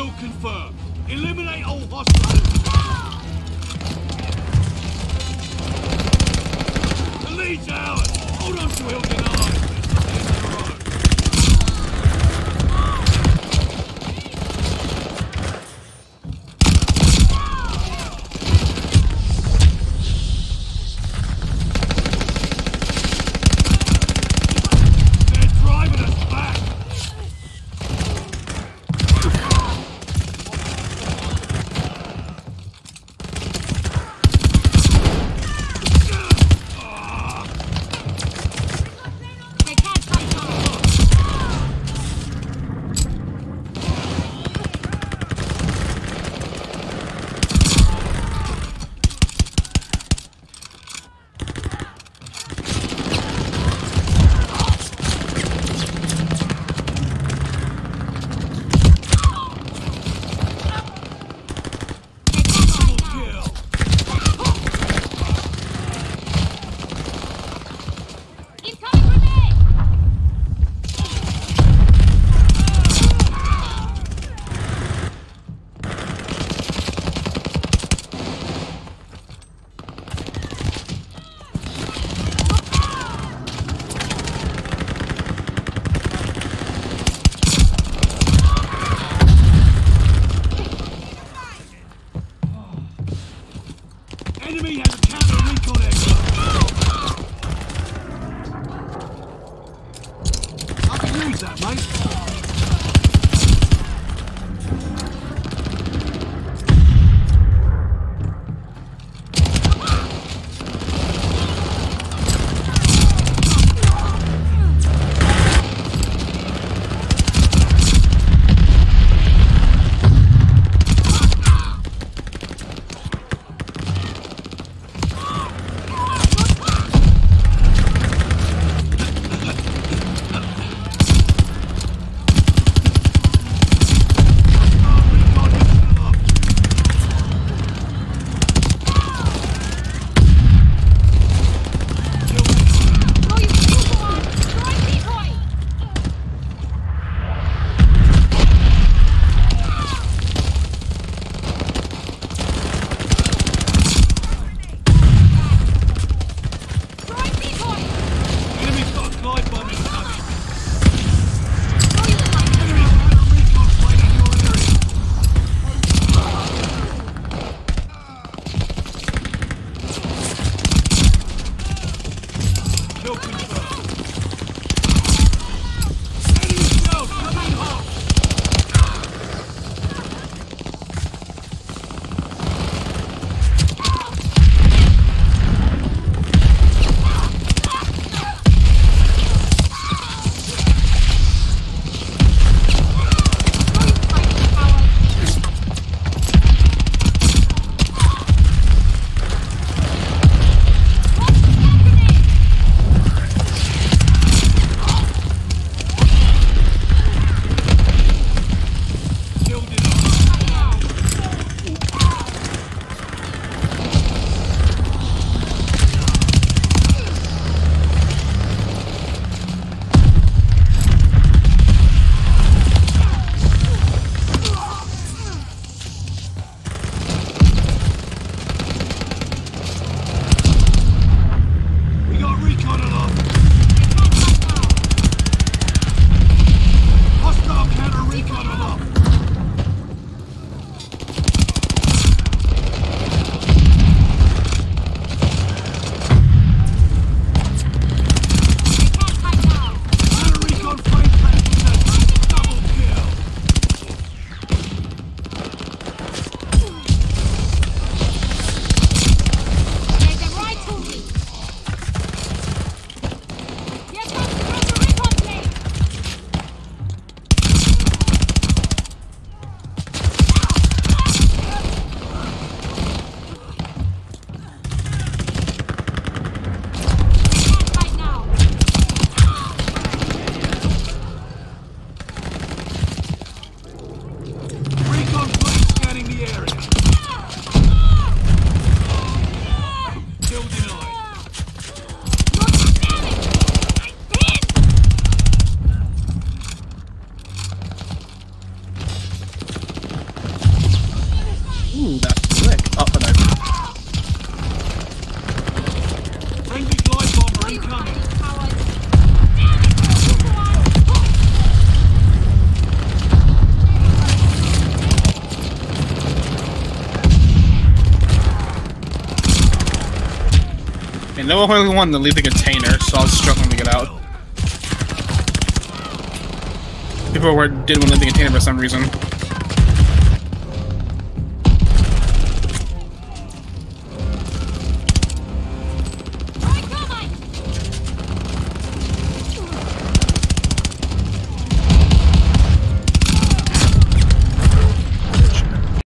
Kill confirmed. Eliminate all hostiles. The lead's ours. Hold on to Hill denied. Enemy has a counter recon aircraft. I can use that, mate. And no one really wanted to leave the container, so I was struggling to get out. People did want to leave the container for some reason.